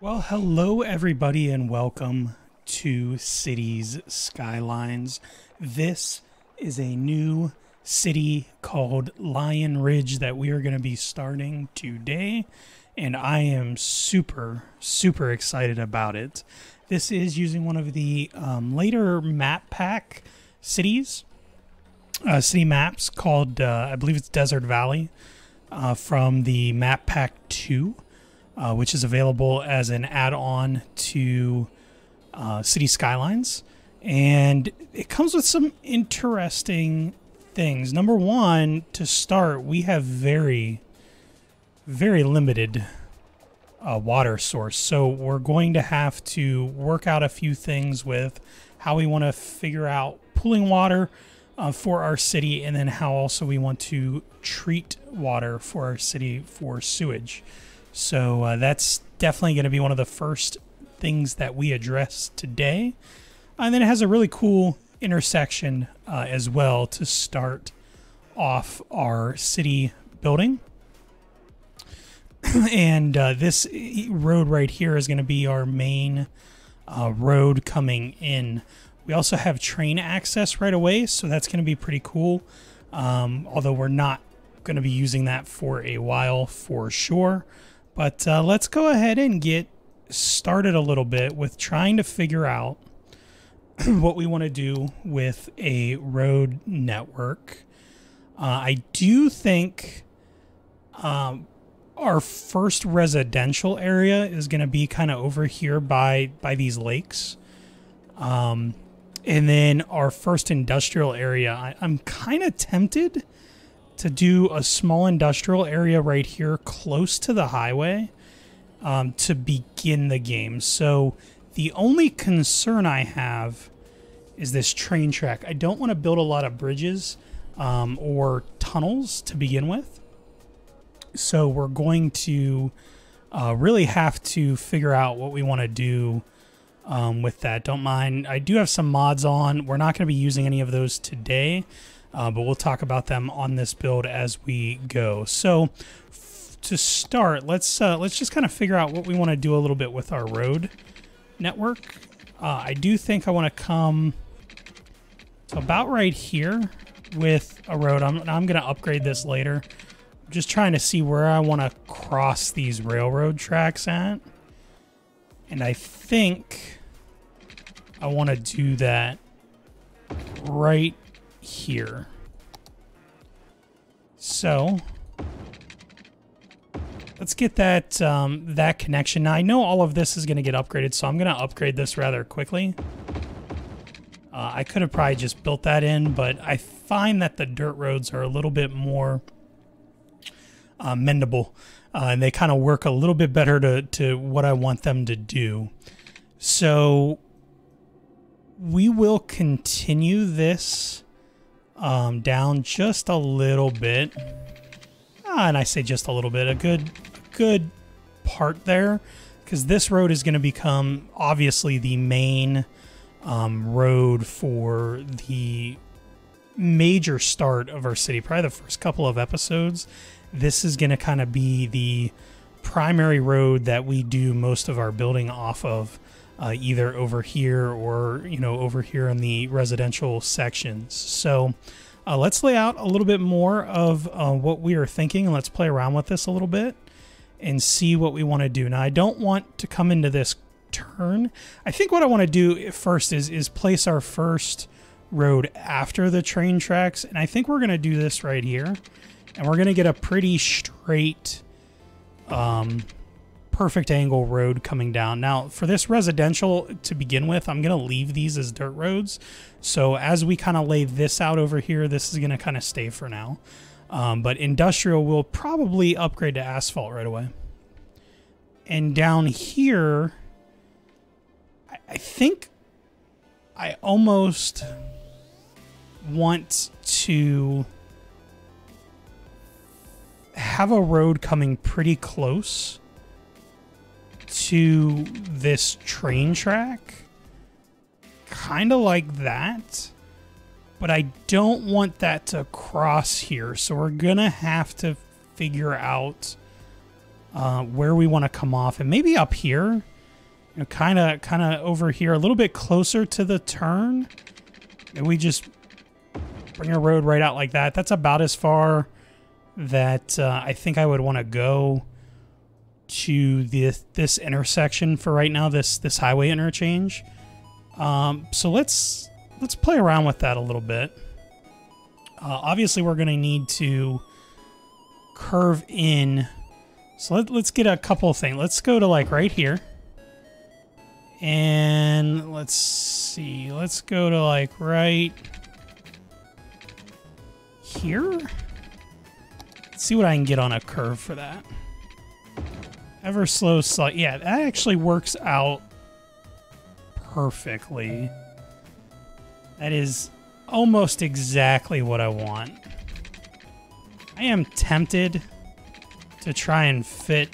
Well, hello everybody and welcome to Cities Skylines. This is a new city called Lion Ridge that we are going to be starting today, and I am super excited about it. This is using one of the later Map Pack cities, city maps called, I believe it's Desert Valley, from the Map Pack 2. Which is available as an add-on to City Skylines. And it comes with some interesting things. Number one, to start, we have very limited water source. So we're going to have to work out a few things with how we want to figure out pooling water for our city, and then how also we want to treat water for our city for sewage. So that's definitely going to be one of the first things that we address today. And then it has a really cool intersection as well to start off our city building. And this road right here is going to be our main road coming in. We also have train access right away, so that's going to be pretty cool. Although we're not going to be using that for a while for sure. But let's go ahead and get started a little bit with trying to figure out what we want to do with a road network. I do think our first residential area is going to be kind of over here by these lakes. And then our first industrial area, I'm kind of tempted to do a small industrial area right here close to the highway to begin the game. So the only concern I have is this train track. I don't want to build a lot of bridges or tunnels to begin with. So we're going to really have to figure out what we want to do with that. Don't mind, I do have some mods on. We're not going to be using any of those today. But we'll talk about them on this build as we go. So to start, let's just kind of figure out what we want to do a little bit with our road network. I do think I want to come about right here with a road. I'm going to upgrade this later. I'm just trying to see where I want to cross these railroad tracks at. And I think I want to do that right here. So let's get that that connection. Now I know all of this is going to get upgraded, so I'm going to upgrade this rather quickly. I could have probably just built that in, but I find that the dirt roads are a little bit more mendable, and they kind of work a little bit better to what I want them to do. So we will continue this down just a little bit, and I say just a little bit, a good part there, because this road is going to become obviously the main road for the major start of our city. Probably the first couple of episodes, this is going to kind of be the primary road that we do most of our building off of, either over here or, you know, over here in the residential sections. So let's lay out a little bit more of what we are thinking, and let's play around with this a little bit and see what we want to do. Now, I don't want to come into this turn. I think what I want to do first is place our first road after the train tracks, and I think we're going to do this right here, and we're going to get a pretty straight perfect angle road coming down. Now for this residential to begin with, I'm going to leave these as dirt roads. So as we kind of lay this out over here, this is going to kind of stay for now. But industrial will probably upgrade to asphalt right away. And down here, I think I almost want to have a road coming pretty close to this train track, kind of like that, but I don't want that to cross here, so we're gonna have to figure out where we want to come off, and maybe up here, you know, kind of over here, a little bit closer to the turn, and we just bring a road right out like that. That's about as far that I think I would want to go to this intersection for right now, this highway interchange. So let's play around with that a little bit. Obviously, we're going to need to curve in. So let's get a couple of things. Let's go to like right here. And let's see. Let's go to like right here. Let's see what I can get on a curve for that. Ever slow slide. Yeah, that actually works out perfectly. That is almost exactly what I want. I am tempted to try and fit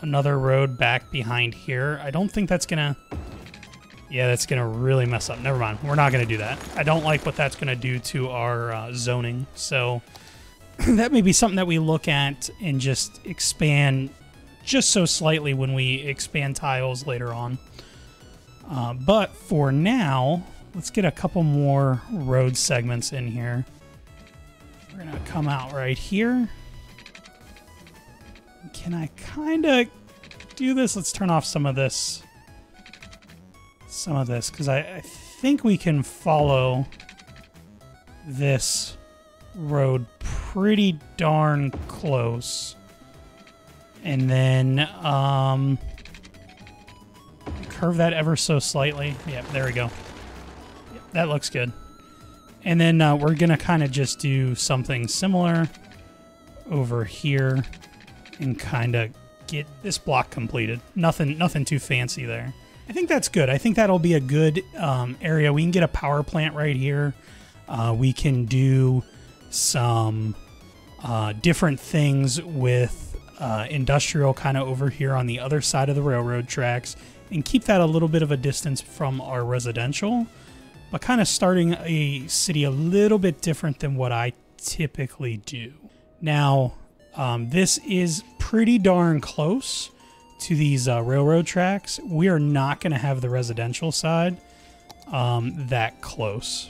another road back behind here. I don't think that's gonna... Yeah, that's gonna really mess up. Never mind. We're not gonna do that. I don't like what that's gonna do to our zoning. So that may be something that we look at and just expand just so slightly when we expand tiles later on. But for now, let's get a couple more road segments in here. We're gonna come out right here. Can I kind of do this? Let's turn off some of this, because I think we can follow this road pretty darn close. And then curve that ever so slightly. Yep, there we go. Yep, that looks good. And then we're gonna kind of just do something similar over here and kind of get this block completed. Nothing too fancy there. I think that's good. I think that'll be a good area. We can get a power plant right here. We can do some different things with industrial kind of over here on the other side of the railroad tracks and keep that a little bit of a distance from our residential, but kind of starting a city a little bit different than what I typically do. Now, this is pretty darn close to these railroad tracks. We are not going to have the residential side that close,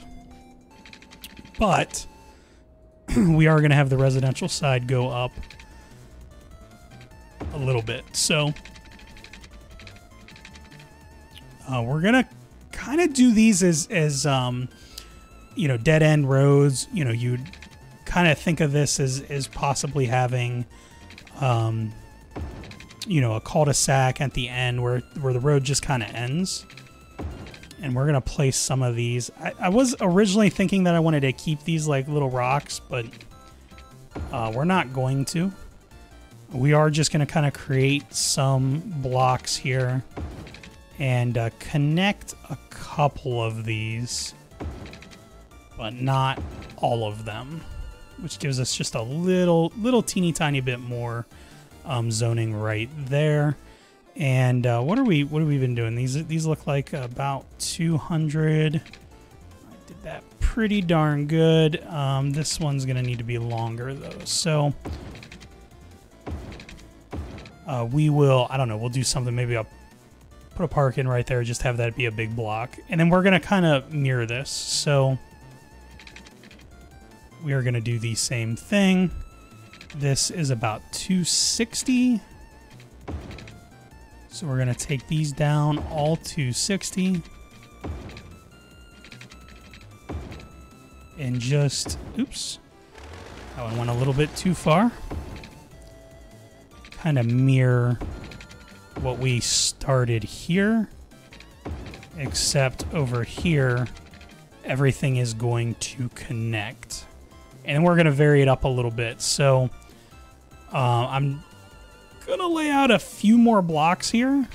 but we are going to have the residential side go up a little bit. So we're going to kind of do these as you know, dead end roads. You know, you'd kind of think of this as possibly having, you know, a cul-de-sac at the end where the road just kind of ends. And we're going to place some of these. I was originally thinking that I wanted to keep these like little rocks, but we're not going to. We are just going to kind of create some blocks here and connect a couple of these, but not all of them, which gives us just a little teeny tiny bit more zoning right there. And what have we been doing? These look like about 200. I did that pretty darn good. This one's gonna need to be longer though, so we will, I don't know, we'll do something, maybe I'll put a park in right there, just have that be a big block. And then we're gonna kind of mirror this, so we are gonna do the same thing. This is about 260, so we're gonna take these down all 260 and just, oops, that one went a little bit too far. Kind of mirror what we started here, except over here everything is going to connect. And we're going to vary it up a little bit. So I'm going to lay out a few more blocks here.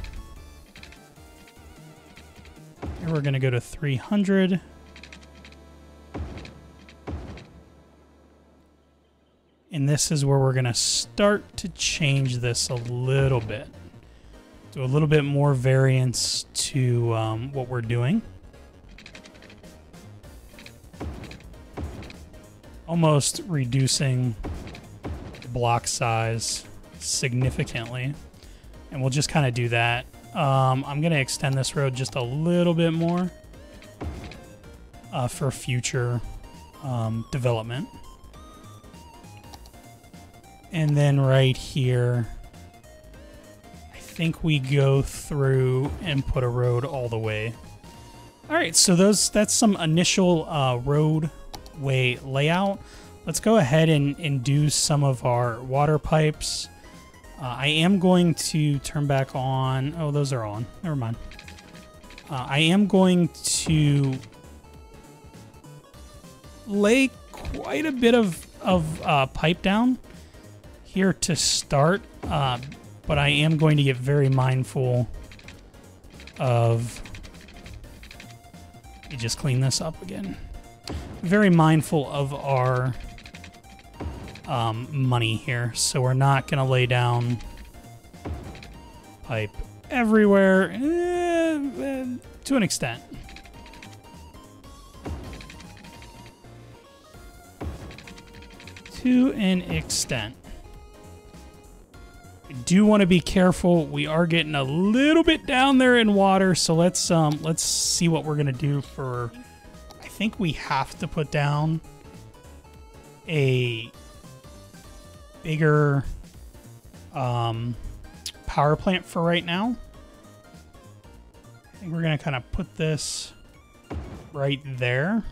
Here we're going to go to 300. And this is where we're going to start to change this a little bit. Do a little bit more variance to what we're doing. Almost reducing the block size significantly. And we'll just kind of do that. I'm going to extend this road just a little bit more for future development. And then right here, I think we go through and put a road all the way. All right, so that's some initial roadway layout. Let's go ahead and do some of our water pipes. I am going to turn back on... Oh, those are on. Never mind. I am going to lay quite a bit of pipe down here to start, but I am going to get very mindful of... Let me just clean this up again. Very mindful of our... money here, so we're not gonna lay down pipe everywhere to an extent. To an extent. I do want to be careful. We are getting a little bit down there in water, so let's see what we're gonna do for. I think we have to put down a bigger power plant for right now. I think we're gonna kind of put this right there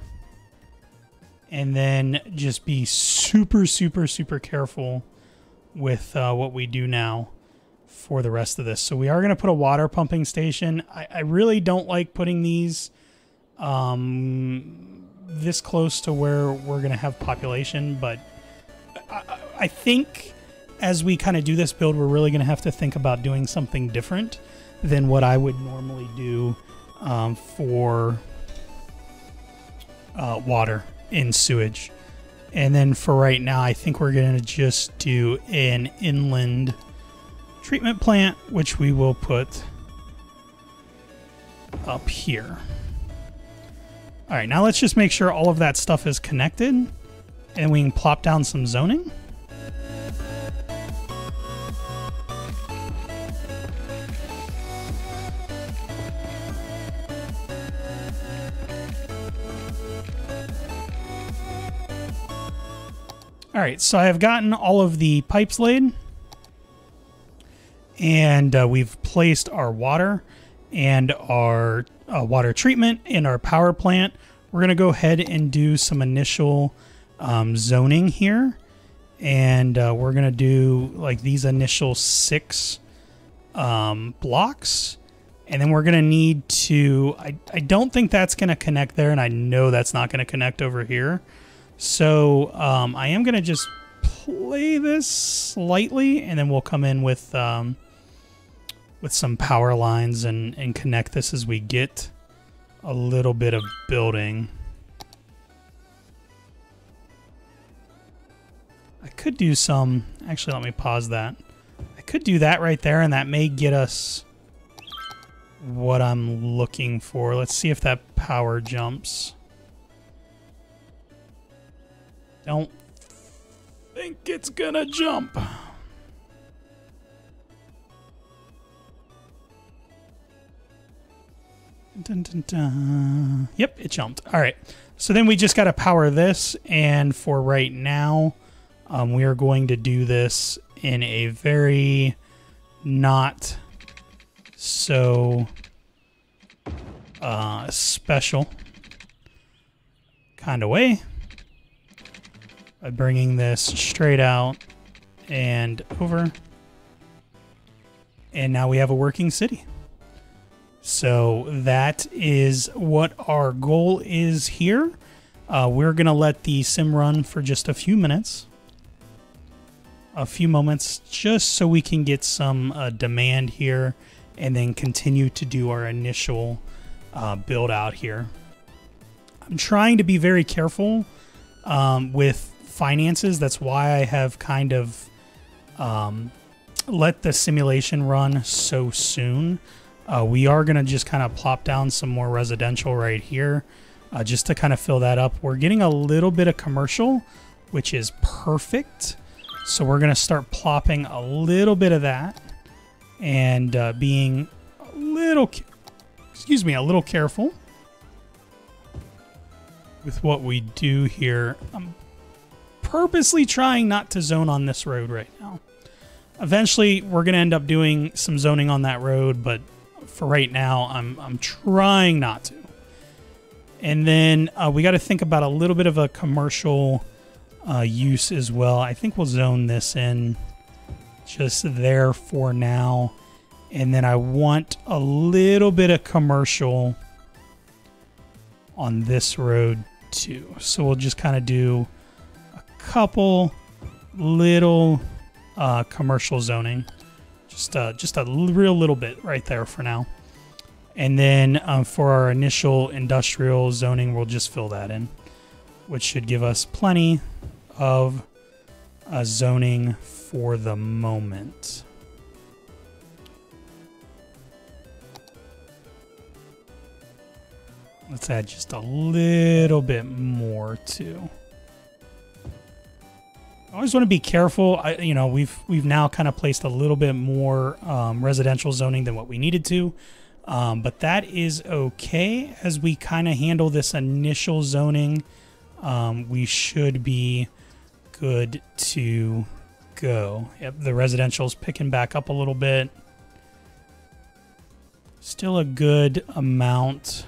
and then just be super, super, super careful with what we do now for the rest of this. So we are gonna put a water pumping station. I really don't like putting these this close to where we're gonna have population, but I think as we kind of do this build, we're really going to have to think about doing something different than what I would normally do for water and sewage. And then for right now, I think we're going to just do an inland treatment plant, which we will put up here. All right, now let's just make sure all of that stuff is connected. And we can plop down some zoning. All right, so I've gotten all of the pipes laid. And we've placed our water and our water treatment in our power plant. We're gonna go ahead and do some initial zoning here, and we're gonna do like these initial 6 blocks, and then we're gonna need to I don't think that's gonna connect there, and I know that's not gonna connect over here, so I am gonna just play this slightly, and then we'll come in with some power lines and connect this as we get a little bit of building. I could do some, actually let me pause that. I could do that right there, and that may get us what I'm looking for. Let's see if that power jumps. Don't think it's gonna jump. Dun, dun, dun. Yep, it jumped. All right, so then we just gotta power this, and for right now, we are going to do this in a very not so special kind of way by bringing this straight out and over. And now we have a working city. So that is what our goal is here. We're going to let the sim run for just a few moments just so we can get some demand here and then continue to do our initial build out here. I'm trying to be very careful with finances. That's why I have kind of let the simulation run so soon. We are going to just kind of plop down some more residential right here just to kind of fill that up. We're getting a little bit of commercial, which is perfect. So we're going to start plopping a little bit of that and being a little, a little careful with what we do here. I'm purposely trying not to zone on this road right now. Eventually, we're going to end up doing some zoning on that road, but for right now, I'm trying not to. And then we got to think about a little bit of a commercial use as well. I think we'll zone this in just there for now. And then I want a little bit of commercial on this road too. So we'll just kind of do a couple little commercial zoning. Just a real little bit right there for now. And then for our initial industrial zoning, we'll just fill that in, which should give us plenty of zoning for the moment. Let's add just a little bit more too. I always want to be careful. You know, we've now kind of placed a little bit more residential zoning than what we needed to, but that is okay. As we kind of handle this initial zoning, we should be good to go. Yep, the residential's picking back up a little bit. Still a good amount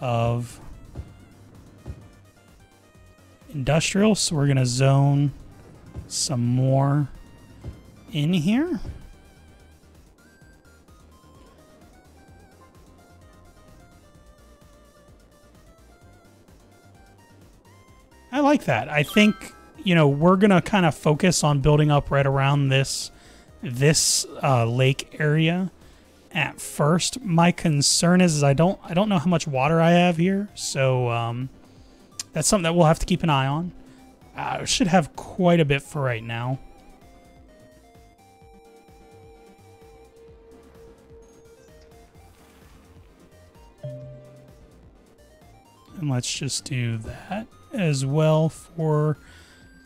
of industrial, so we're gonna zone some more in here. I like that. I think, you know, we're gonna kind of focus on building up right around this lake area at first. My concern is I don't know how much water I have here, so that's something that we'll have to keep an eye on. I should have quite a bit for right now. And let's just do that as well for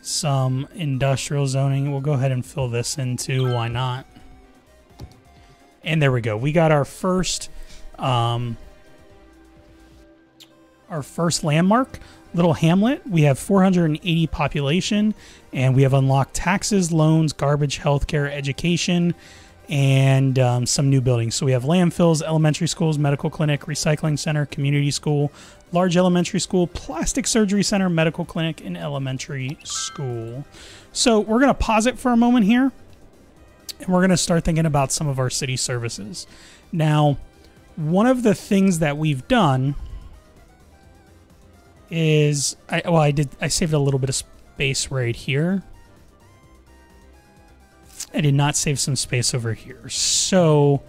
some industrial zoning. We'll go ahead and fill this in too. Why not? And there we go. We got our first landmark. Little hamlet. We have 480 population, and we have unlocked taxes, loans, garbage, healthcare, education, and some new buildings. So we have landfills, elementary schools, medical clinic, recycling center, community school, large elementary school, plastic surgery center, medical clinic, and elementary school. So we're going to pause it for a moment here, and we're going to start thinking about some of our city services. Now, one of the things that we've done is I saved a little bit of space right here. I did not save some space over here, so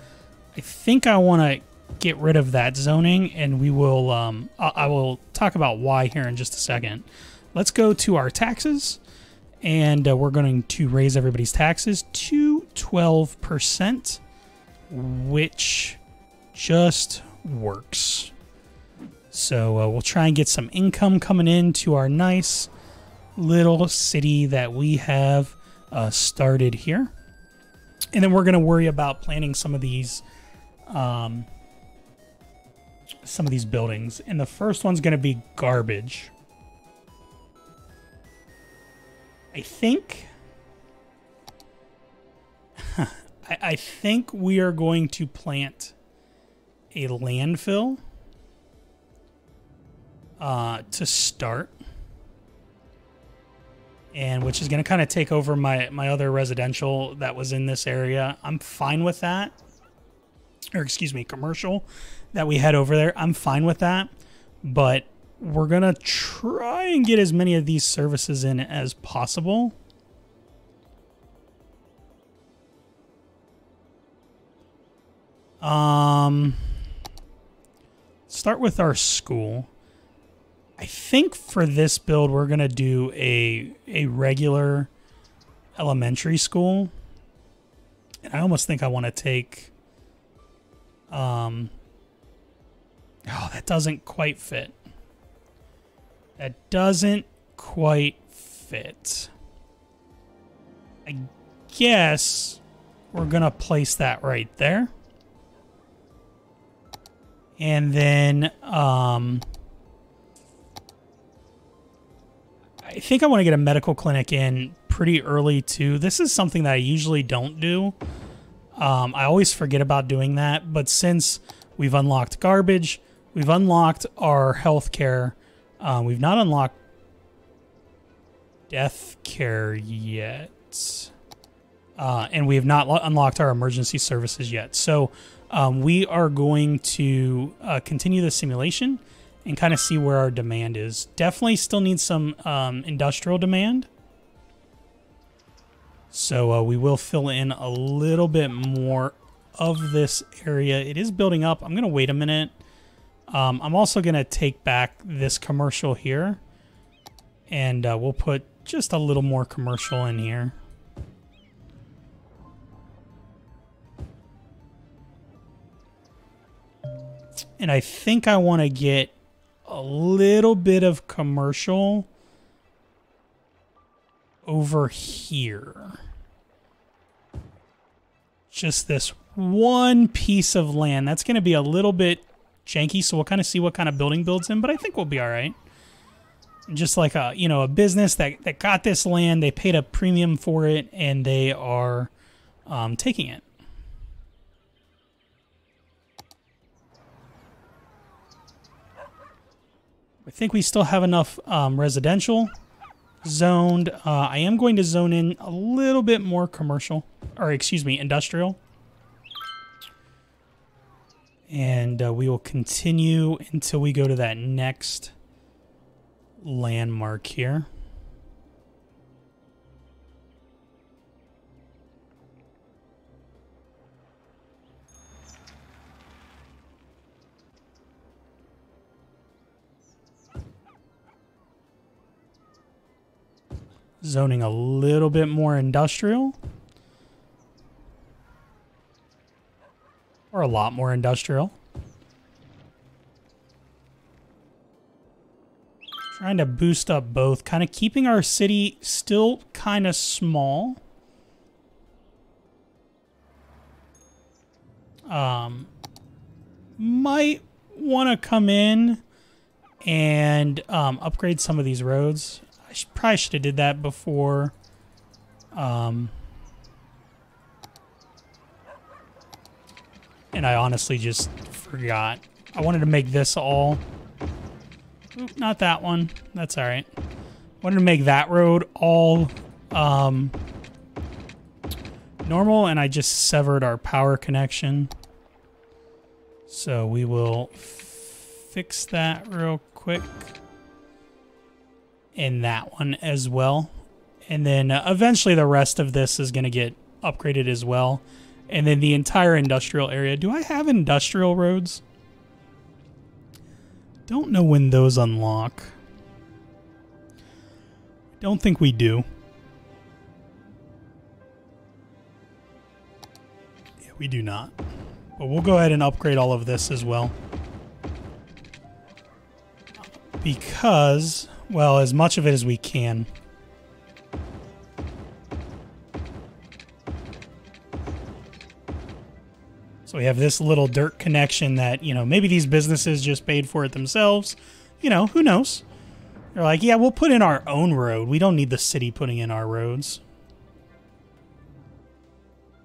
I think I want to get rid of that zoning, and we will I will talk about why here in just a second. Let's go to our taxes, and we're going to raise everybody's taxes to 12%, which just works. So we'll try and get some income coming in to our nice little city that we have started here. And then we're going to worry about planning some of these buildings. And the first one's going to be garbage. I think I think we are going to plant a landfill to start, and which is going to kind of take over my other residential that was in this area. I'm fine with that, or excuse me, commercial that we had over there. I'm fine with that, but we're going to try and get as many of these services in as possible. Start with our school. I think for this build, we're going to do a regular elementary school. And I almost think I want to take... oh, that doesn't quite fit. That doesn't quite fit. I guess we're gonna place that right there. And then, I think I want to get a medical clinic in pretty early too. This is something that I usually don't do. I always forget about doing that, but since we've unlocked garbage, we've unlocked our healthcare. We've not unlocked death care yet. And we have not unlocked our emergency services yet. So we are going to continue the simulation and kind of see where our demand is. Definitely still need some industrial demand. So we will fill in a little bit more of this area. It is building up. I'm going to wait a minute. I'm also going to take back this commercial here. And we'll put just a little more commercial in here. And I think I want to get a little bit of commercial over here. Just this one piece of land. That's going to be a little bit janky, so we'll kind of see what kind of building builds in, but I think we'll be all right. Just like a, you know, a business that got this land, they paid a premium for it, and they are taking it. I think we still have enough residential zoned. I am going to zone in a little bit more commercial, or excuse me, industrial. And we will continue until we go to that next landmark here. Zoning a little bit more industrial. Or a lot more industrial. Trying to boost up both. Kind of keeping our city still kind of small. Might want to come in and upgrade some of these roads. Probably should have did that before. And I honestly just forgot. I wanted to make this all... Oop, not that one. That's all right. I wanted to make that road all normal, and I just severed our power connection. So we will fix that real quick. In that one as well. And then eventually the rest of this is going to get upgraded as well. And then the entire industrial area. Do I have industrial roads? Don't know when those unlock. Don't think we do. Yeah, we do not. But we'll go ahead and upgrade all of this as well. Because... well, as much of it as we can. So we have this little dirt connection that, you know, maybe these businesses just paid for it themselves. You know, who knows? They're like, yeah, we'll put in our own road. We don't need the city putting in our roads.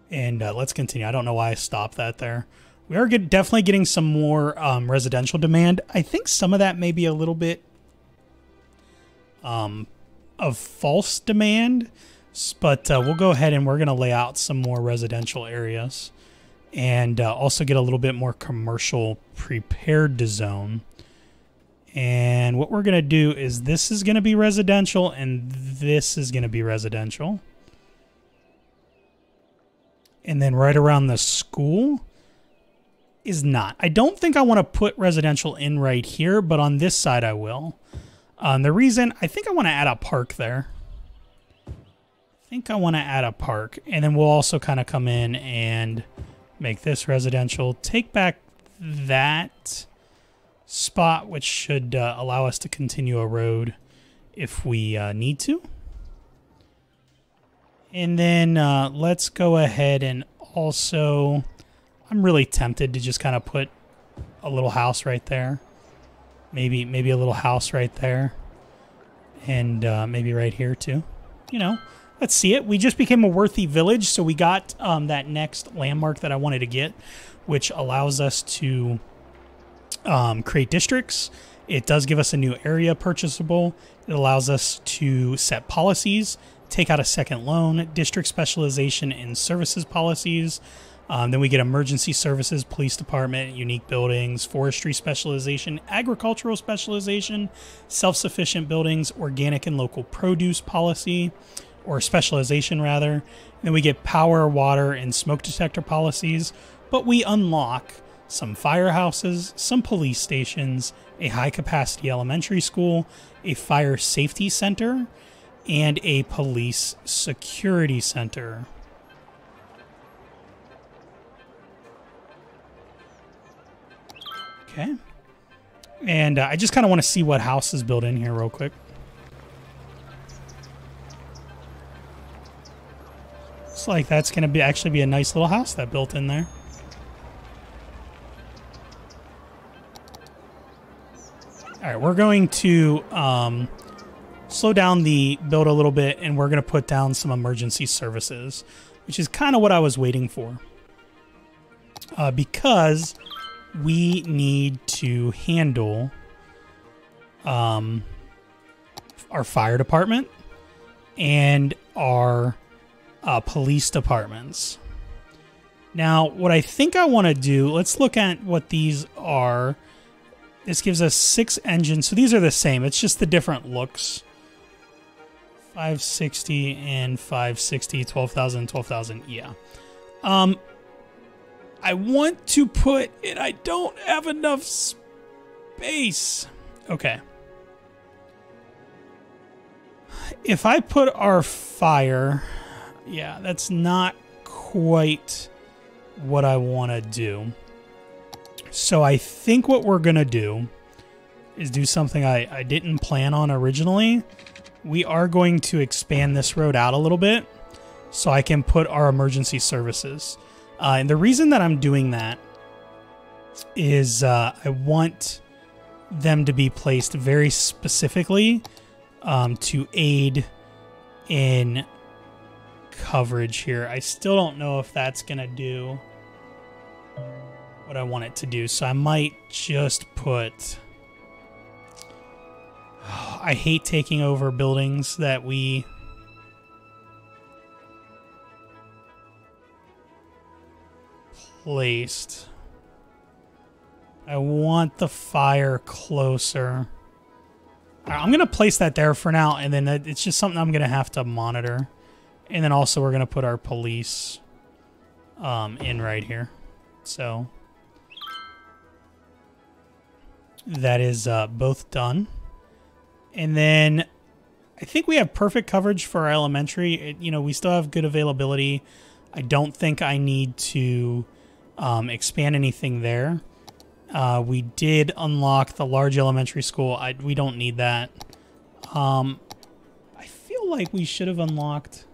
And let's continue. I don't know why I stopped that there. We are definitely getting some more residential demand. I think some of that may be a little bit... of false demand, but we'll go ahead and we're going to lay out some more residential areas and also get a little bit more commercial prepared to zone. And what we're going to do is this is going to be residential and this is going to be residential. And then right around the school is not. I don't think I want to put residential in right here, but on this side I will. The reason, I think I want to add a park there. I think I want to add a park. And then we'll also kind of come in and make this residential. Take back that spot, which should allow us to continue a road if we need to. And then let's go ahead and also, I'm really tempted to just kind of put a little house right there. Maybe a little house right there. And maybe right here too. You know, let's see it. We just became a worthy village, so we got that next landmark that I wanted to get, which allows us to create districts. It does give us a new area purchasable. It allows us to set policies, take out a second loan, district specialization and services policies. Then we get emergency services, police department, unique buildings, forestry specialization, agricultural specialization, self-sufficient buildings, organic and local produce policy, or specialization rather. And then we get power, water, and smoke detector policies, but we unlock some firehouses, some police stations, a high-capacity elementary school, a fire safety center, and a police security center. Okay. And I just kind of want to see what house is built in here real quick. Looks like that's going to be actually be a nice little house that built in there. All right, we're going to slow down the build a little bit, and we're going to put down some emergency services, which is kind of what I was waiting for. Because we need to handle our fire department and our police departments. Now, what I think I want to do, let's look at what these are. This gives us 6 engines. So these are the same. It's just the different looks. 560 and 560, 12,000, 12,000. Yeah. I want to put it. I don't have enough space. Okay. If I put our fire, yeah, that's not quite what I want to do. So I think what we're going to do is do something I didn't plan on originally. We are going to expand this road out a little bit so I can put our emergency services. And the reason that I'm doing that is I want them to be placed very specifically to aid in coverage here. I still don't know if that's going to do what I want it to do, so I might just put, I hate taking over buildings that we, placed. I want the fire closer. All right, I'm going to place that there for now, and then it's just something I'm going to have to monitor. And then also we're going to put our police in right here. So that is both done. And then I think we have perfect coverage for our elementary. You know, we still have good availability. I don't think I need to expand anything there. We did unlock the large elementary school. We don't need that. I feel like we should have unlocked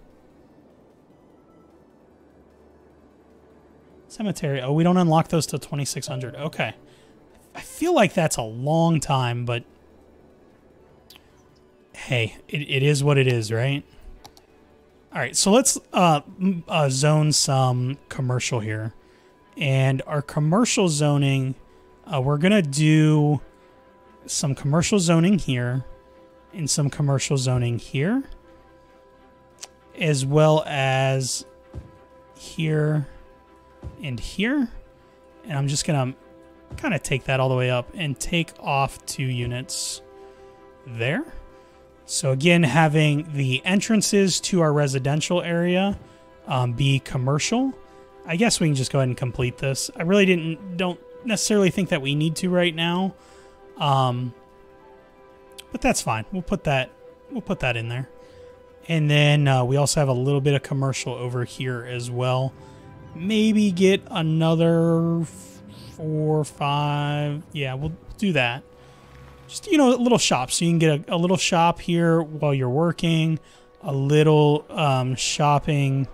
cemetery. Oh, we don't unlock those till 2600. Okay. I feel like that's a long time, but hey, it is what it is, right? All right, so let's zone some commercial here. And our commercial zoning, we're going to do some commercial zoning here and some commercial zoning here, as well as here and here. And I'm just going to kind of take that all the way up and take off 2 units there. So again, having the entrances to our residential area be commercial. I guess we can just go ahead and complete this. I really don't necessarily think that we need to right now, but that's fine. We'll put that in there. And then we also have a little bit of commercial over here as well. Maybe get another 4 or 5. Yeah, we'll do that. Just, you know, a little shop. So you can get a little shop here while you're working, a little shopping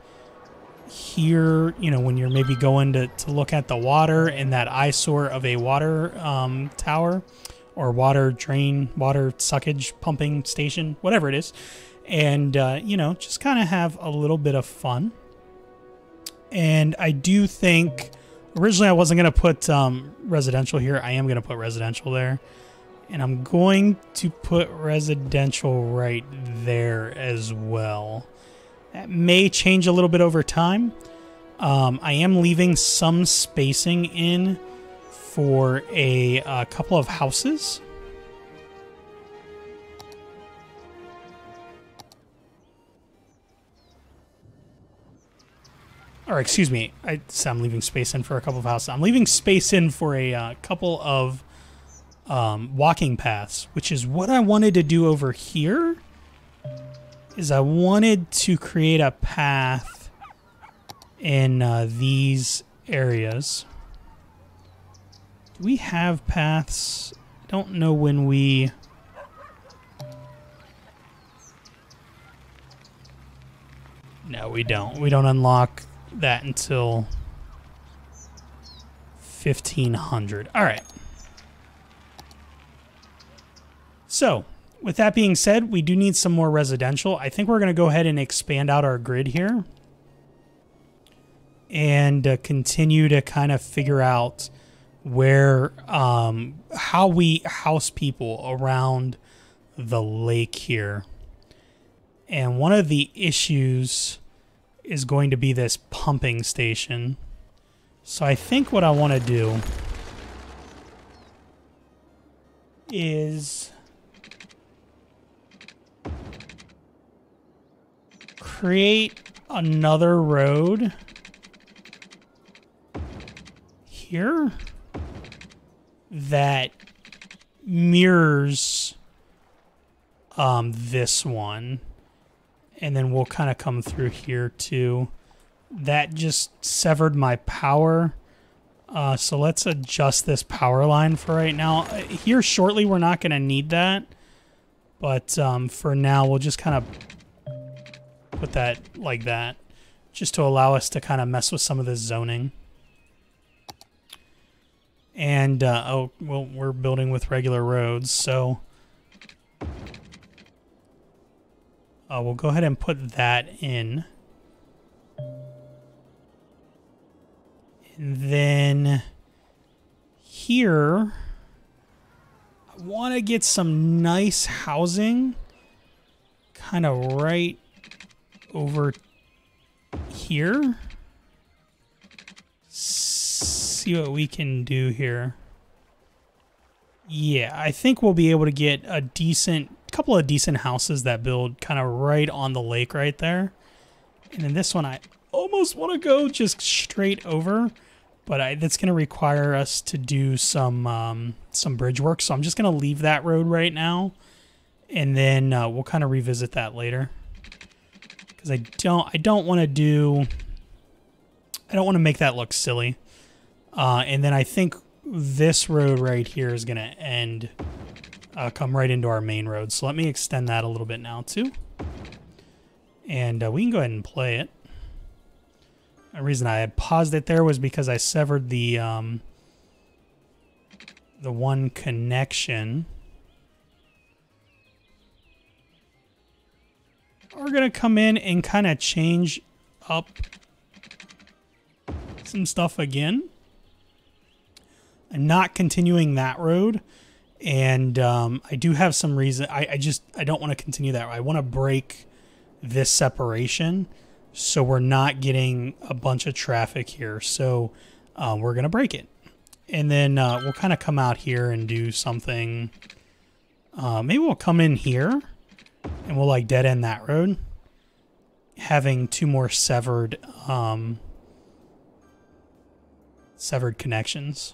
here, you know, when you're maybe going to look at the water and that eyesore of a water tower or water drain, water suckage pumping station, whatever it is. And, you know, just kind of have a little bit of fun. And I do think originally I wasn't going to put residential here. I am going to put residential there. And I'm going to put residential right there as well. That may change a little bit over time. I am leaving some spacing in for a couple of houses. Or excuse me, I said I'm leaving space in for a couple of houses. I'm leaving space in for a couple of walking paths, which is what I wanted to do over here. Is I wanted to create a path in these areas. Do we have paths? I don't know when we... No, we don't. We don't unlock that until 1500. All right. So, with that being said, we do need some more residential. I think we're going to go ahead and expand out our grid here and continue to kind of figure out where how we house people around the lake here. And one of the issues is going to be this pumping station. So I think what I want to do is create another road here that mirrors this one. And then we'll kind of come through here too. That just severed my power. So let's adjust this power line for right now. Here shortly, we're not going to need that. But for now, we'll just kind of put that like that. Just to allow us to kind of mess with some of this zoning. And, oh, well, we're building with regular roads, so... we'll go ahead and put that in. And then here, I want to get some nice housing kind of right over here. See what we can do here. Yeah, I think we'll be able to get a decent... couple of decent houses that build kind of right on the lake right there. And then this one I almost want to go just straight over, but that's going to require us to do some bridge work, so I'm just going to leave that road right now, and then we'll kind of revisit that later, because I don't want to make that look silly. And then I think this road right here is going to end. Come right into our main road. So let me extend that a little bit now too. And we can go ahead and play it. The reason I had paused it there was because I severed the one connection. We're going to come in and kind of change up some stuff again. I'm not continuing that road. And I do have some reason. I don't want to continue that. I want to break this separation so we're not getting a bunch of traffic here. So we're going to break it. And then we'll kind of come out here and do something. Maybe we'll come in here and we'll like dead end that road. Having two more severed connections.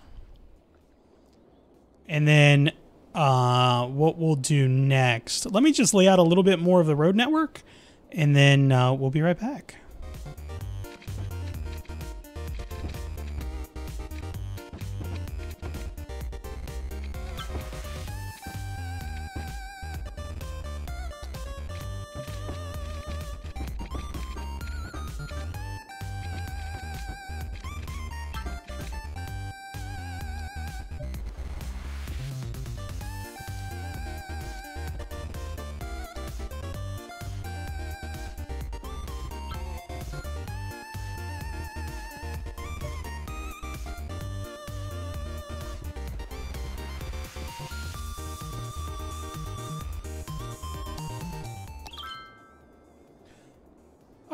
And then what we'll do next, let me just lay out a little bit more of the road network, and then we'll be right back.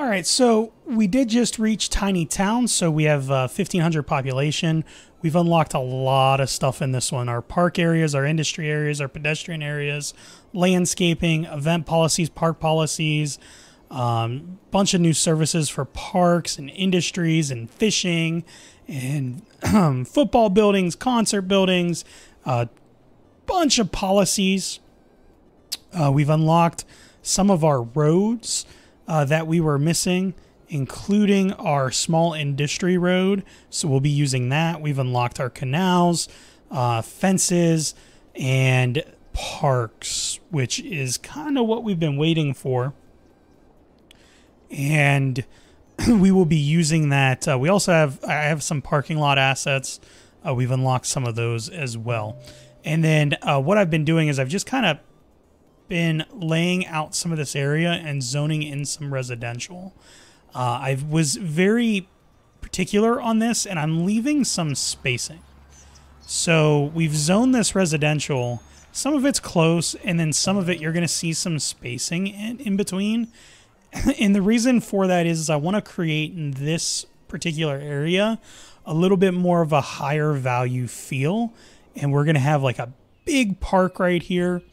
All right, so we did just reach Tiny Town, so we have 1,500 population. We've unlocked a lot of stuff in this one. Our park areas, our industry areas, our pedestrian areas, landscaping, event policies, park policies, bunch of new services for parks and industries and fishing and football buildings, concert buildings, bunch of policies. We've unlocked some of our roads that we were missing, including our small industry road. So we'll be using that. We've unlocked our canals, fences, and parks, which is kind of what we've been waiting for. And we will be using that. We also have, I have some parking lot assets. We've unlocked some of those as well. And then what I've been doing is I've just kind of been laying out some of this area and zoning in some residential. I was very particular on this, and I'm leaving some spacing. So we've zoned this residential. Some of it's close, and then some of it you're going to see some spacing in between. And the reason for that is I want to create in this particular area a little bit more of a higher value feel. And we're going to have like a big park right here.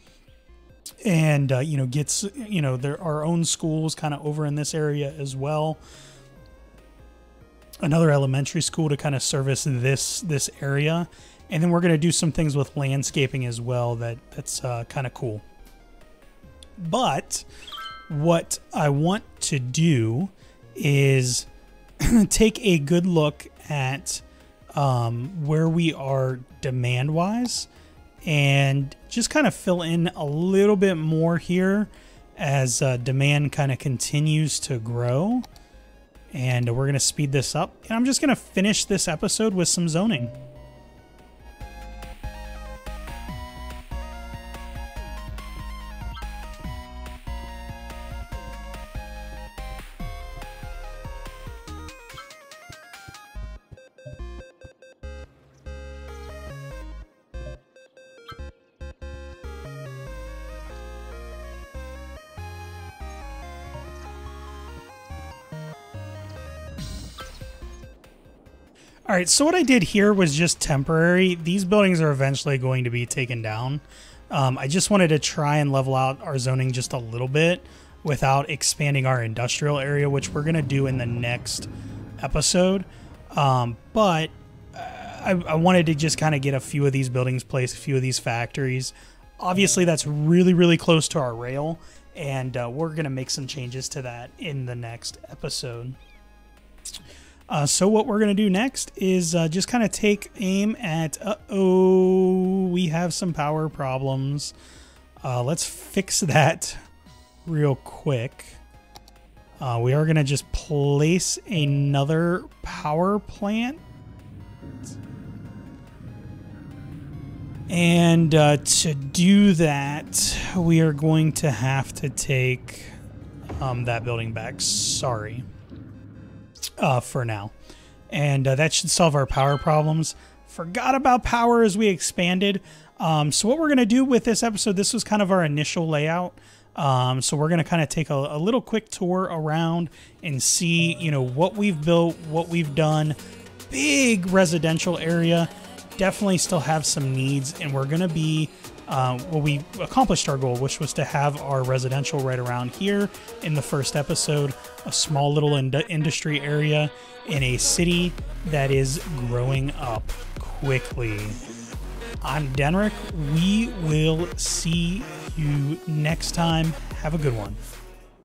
And, you know, gets, you know, there are our own schools kind of over in this area as well. Another elementary school to kind of service this area. And then we're going to do some things with landscaping as well. That's kind of cool. But what I want to do is take a good look at where we are demand wise. And just kind of fill in a little bit more here as demand kind of continues to grow. And we're going to speed this up. And I'm just going to finish this episode with some zoning. All right, so what I did here was just temporary. These buildings are eventually going to be taken down. I just wanted to try and level out our zoning just a little bit without expanding our industrial area, which we're going to do in the next episode. But I wanted to just kind of get a few of these buildings placed, a few of these factories. Obviously, that's really, really close to our rail, and we're going to make some changes to that in the next episode. So what we're going to do next is just kind of take aim at, uh-oh, we have some power problems. Let's fix that real quick. We are going to just place another power plant. And to do that, we are going to have to take that building back. Sorry. For now. And that should solve our power problems. Forgot about power as we expanded. So what we're going to do with this episode, this was kind of our initial layout. So we're going to kind of take a little quick tour around and see, you know, what we've built, what we've done. Big residential area. Definitely still have some needs. And we're going to be, well, we accomplished our goal, which was to have our residential right around here in the first episode, a small little industry area in a city that is growing up quickly. I'm Dennrick. We will see you next time. Have a good one.